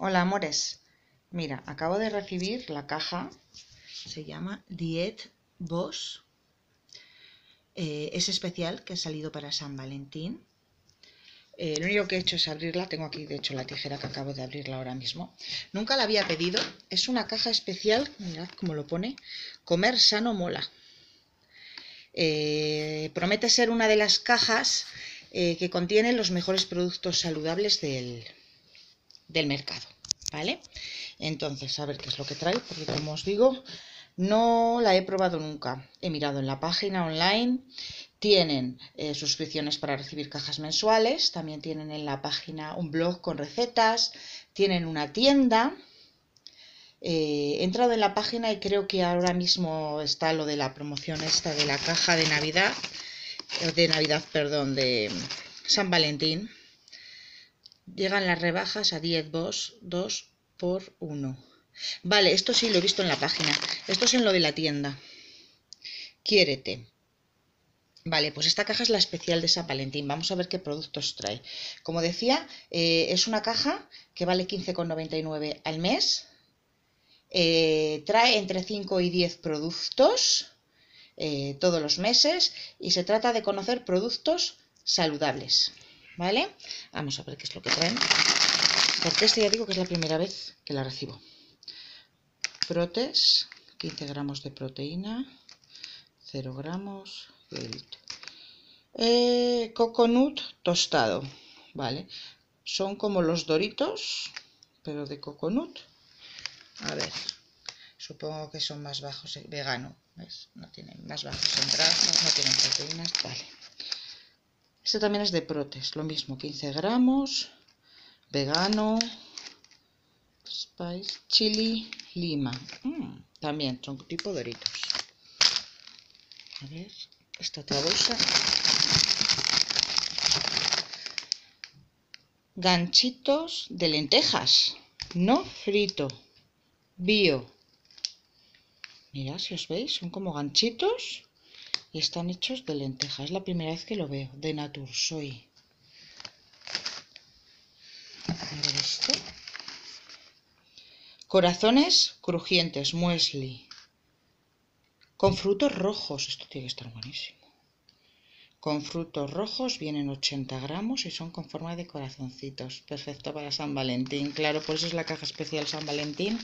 Hola amores, mira, acabo de recibir la caja, se llama Dietbox, es especial que ha salido para San Valentín. Lo único que he hecho es abrirla, tengo aquí de hecho la tijera que acabo de abrirla ahora mismo. Nunca la había pedido, es una caja especial, mirad cómo lo pone, comer sano mola. Promete ser una de las cajas que contiene los mejores productos saludables del mercado, ¿vale? Entonces, a ver qué es lo que trae, porque como os digo, no la he probado nunca. He mirado en la página online, tienen suscripciones para recibir cajas mensuales, también tienen en la página un blog con recetas, tienen una tienda. He entrado en la página y creo que ahora mismo está lo de la promoción esta de la caja de Navidad, de San Valentín. Llegan las rebajas a 10 euros, 2 por 1. Vale, esto sí lo he visto en la página. Esto es en lo de la tienda. Quiérete. Vale, pues esta caja es la especial de San Valentín. Vamos a ver qué productos trae. Como decía, es una caja que vale 15,99 al mes. Trae entre 5 y 10 productos todos los meses. Y se trata de conocer productos saludables. ¿Vale? Vamos a ver qué es lo que traen. Porque este ya digo que es la primera vez que la recibo. Protes, 15 gramos de proteína, 0 gramos, coconut tostado, vale, son como los Doritos, pero de coconut, a ver, supongo que son más bajos, vegano, ¿ves? No tienen, más bajos en grasas, no tienen proteínas, vale. Este también es de protes, lo mismo, 15 gramos, vegano, spice, chili, lima. También son tipo Doritos. A ver, esta otra bolsa. Ganchitos de lentejas. No frito. Bio. Mirad si os veis, son como ganchitos y están hechos de lentejas. Es la primera vez que lo veo. De Natursoy. A ver esto. Corazones crujientes, muesli, con frutos rojos, esto tiene que estar buenísimo, con frutos rojos, vienen 80 gramos y son con forma de corazoncitos, perfecto para San Valentín, claro, por eso es la caja especial San Valentín,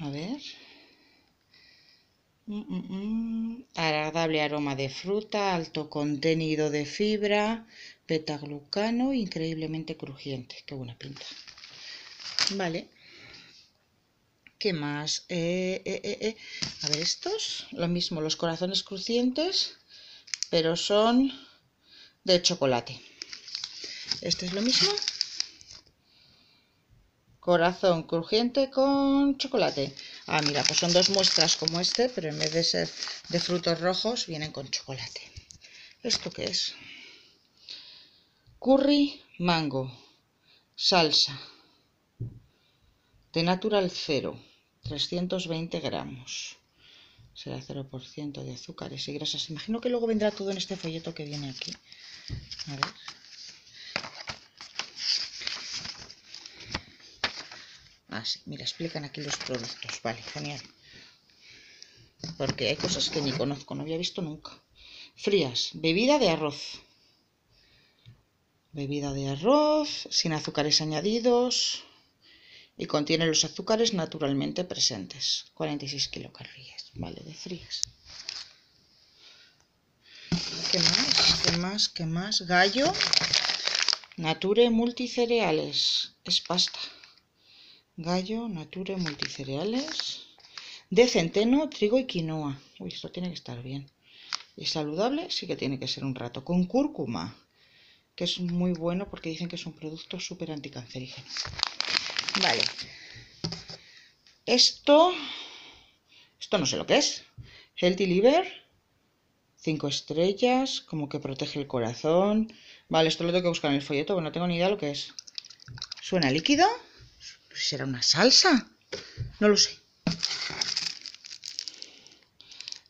a ver, agradable aroma de fruta, alto contenido de fibra, betaglucano, increíblemente crujiente, qué buena pinta, vale. ¿Qué más? A ver, estos, lo mismo, los corazones crujientes, pero son de chocolate. Este es lo mismo. Corazón crujiente con chocolate. Ah, mira, pues son dos muestras como este, pero en vez de ser de frutos rojos, vienen con chocolate. ¿Esto qué es? Curry, mango, salsa. De natural cero, 320 gramos, será 0% de azúcares y grasas. Imagino que luego vendrá todo en este folleto que viene aquí. A ver. Ah, sí, mira, explican aquí los productos. Vale, genial. Porque hay cosas que ni conozco, no había visto nunca. Frías, bebida de arroz. Bebida de arroz, sin azúcares añadidos. Y contiene los azúcares naturalmente presentes. 46 kilocalorías. Vale, de frías. ¿Qué más? ¿Qué más? ¿Qué más? Gallo. Nature multicereales. Es pasta. Gallo, Nature multicereales. De centeno, trigo y quinoa. Uy, esto tiene que estar bien. Y saludable sí que tiene que ser un rato. Con cúrcuma. Que es muy bueno porque dicen que es un producto súper anticancerígeno. Vale, esto no sé lo que es, Healthy liver, 5 estrellas, como que protege el corazón, vale, esto lo tengo que buscar en el folleto, bueno, no tengo ni idea lo que es, ¿suena líquido? ¿Será una salsa? No lo sé.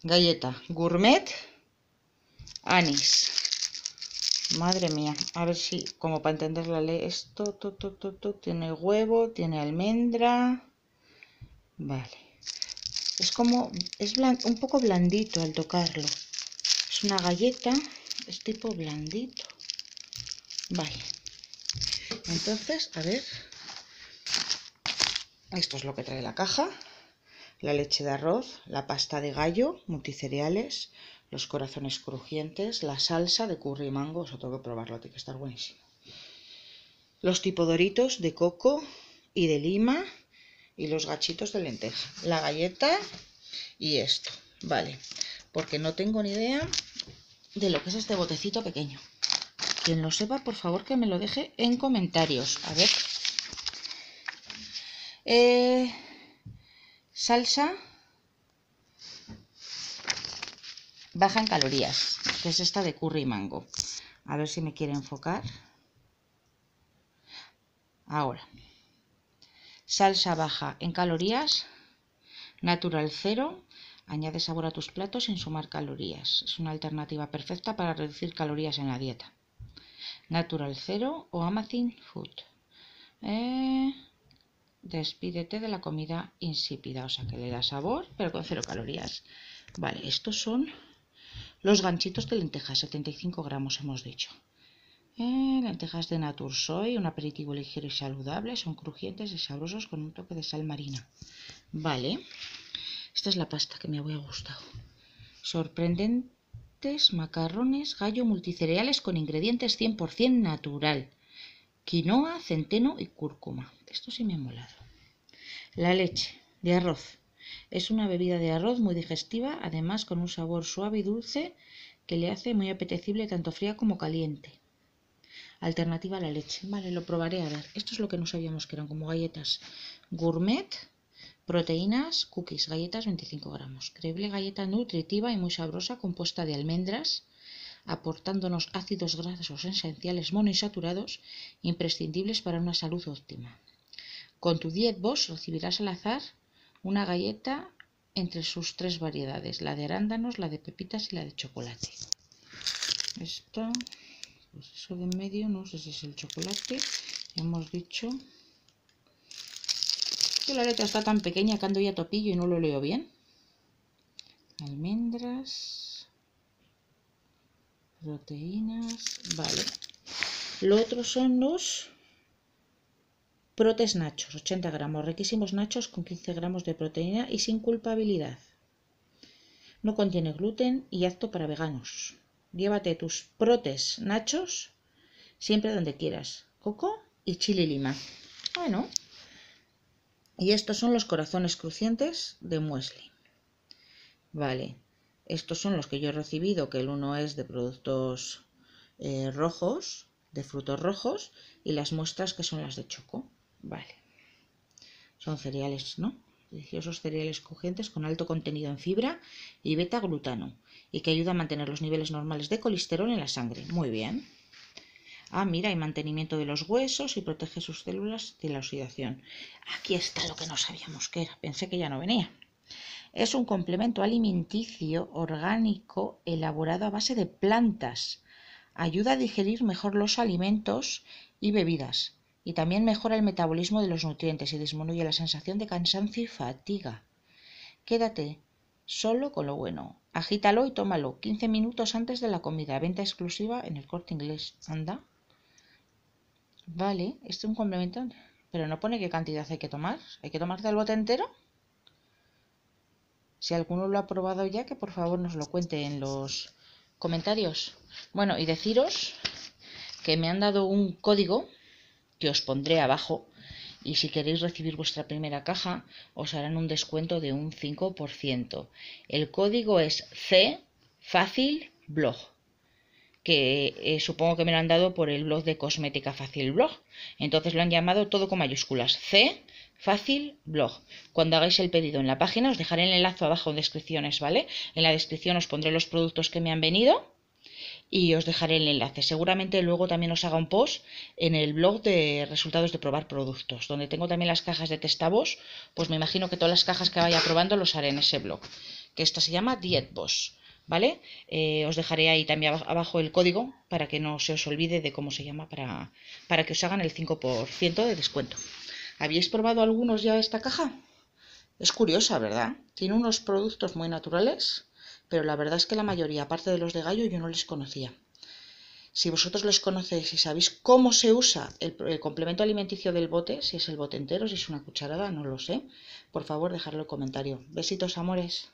Galleta, gourmet, anís, Madre mía, a ver si, como para entender la ley, esto, tiene huevo, tiene almendra, vale. Es como, es un poco blandito al tocarlo. Es una galleta, es tipo blandito. Vale. Entonces, a ver. Esto es lo que trae la caja. La leche de arroz, la pasta de gallo, multicereales, los corazones crujientes, la salsa de curry y mango. Eso tengo que probarlo, tiene que estar buenísimo. Los tipo Doritos de coco y de lima. Y los gachitos de lenteja, la galleta y esto, vale, porque no tengo ni idea de lo que es este botecito pequeño. Quien lo sepa, por favor, que me lo deje en comentarios. A ver, salsa baja en calorías, que es esta de curry y mango. A ver si me quiere enfocar ahora. Salsa baja en calorías, natural cero, añade sabor a tus platos sin sumar calorías. Es una alternativa perfecta para reducir calorías en la dieta. Natural cero o Amazing Food. Despídete de la comida insípida, o sea que le da sabor, pero con cero calorías. Vale, estos son los ganchitos de lentejas, 75 gramos hemos dicho. Lentejas de Natursoy, un aperitivo ligero y saludable, son crujientes y sabrosos con un toque de sal marina. Vale, esta es la pasta que me había gustado. Sorprendentes macarrones gallo multicereales con ingredientes 100% natural. Quinoa, centeno y cúrcuma. Esto sí me ha molado. La leche de arroz. Es una bebida de arroz muy digestiva, además con un sabor suave y dulce que le hace muy apetecible tanto fría como caliente. Alternativa a la leche. Vale, lo probaré a ver. Esto es lo que no sabíamos que eran, como galletas gourmet, proteínas, cookies, galletas 25 gramos. Creíble galleta nutritiva y muy sabrosa, compuesta de almendras, aportándonos ácidos grasos esenciales monoinsaturados, imprescindibles para una salud óptima. Con tu Dietbox recibirás al azar una galleta entre sus tres variedades, la de arándanos, la de pepitas y la de chocolate. Esto... Pues eso de en medio, no sé si es el chocolate. Hemos dicho que la letra está tan pequeña que ando ya topillo y no lo leo bien. Almendras, proteínas, vale. Lo otro son los protes nachos, 80 gramos, riquísimos nachos con 15 gramos de proteína y sin culpabilidad. No contiene gluten y apto para veganos. Llévate tus protes nachos siempre donde quieras. Coco y chili lima. Bueno. Y estos son los corazones crujientes de muesli. Vale. Estos son los que yo he recibido, que el uno es de productos rojos, de frutos rojos, y las muestras que son las de choco. Vale. Son cereales, ¿no? Deliciosos cereales crujientes con alto contenido en fibra y beta-glutano, y que ayuda a mantener los niveles normales de colesterol en la sangre. Muy bien. Ah, mira, hay mantenimiento de los huesos y protege sus células de la oxidación. Aquí está lo que no sabíamos que era. Pensé que ya no venía. Es un complemento alimenticio orgánico elaborado a base de plantas. Ayuda a digerir mejor los alimentos y bebidas. Y también mejora el metabolismo de los nutrientes y disminuye la sensación de cansancio y fatiga. Quédate solo con lo bueno. Agítalo y tómalo 15 minutos antes de la comida. Venta exclusiva en el Corte Inglés. Anda. Vale, este es un complemento. Pero no pone qué cantidad hay que tomar. ¿Hay que tomarte el bote entero? Si alguno lo ha probado ya, que por favor nos lo cuente en los comentarios. Bueno, y deciros que me han dado un código que os pondré abajo, y si queréis recibir vuestra primera caja os harán un descuento de un 5%. El código es CFácilBlog, que supongo que me lo han dado por el blog de Cosmética Fácil Blog. Entonces lo han llamado todo con mayúsculas, CFácilBlog. Cuando hagáis el pedido en la página os dejaré el enlace abajo en descripciones, ¿vale? En la descripción os pondré los productos que me han venido. Y os dejaré el enlace. Seguramente luego también os haga un post en el blog de resultados de probar productos, donde tengo también las cajas de Testavos. Pues me imagino que todas las cajas que vaya probando los haré en ese blog. Que esta se llama Dietbox. ¿vale? Os dejaré ahí también abajo el código para que no se os olvide de cómo se llama, para que os hagan el 5% de descuento. ¿Habéis probado algunos ya esta caja? Es curiosa, ¿verdad? Tiene unos productos muy naturales, pero la verdad es que la mayoría, aparte de los de Gallo, yo no les conocía. Si vosotros los conocéis y sabéis cómo se usa el complemento alimenticio del bote, si es el bote entero, si es una cucharada, no lo sé, por favor dejadlo en el comentario. Besitos, amores.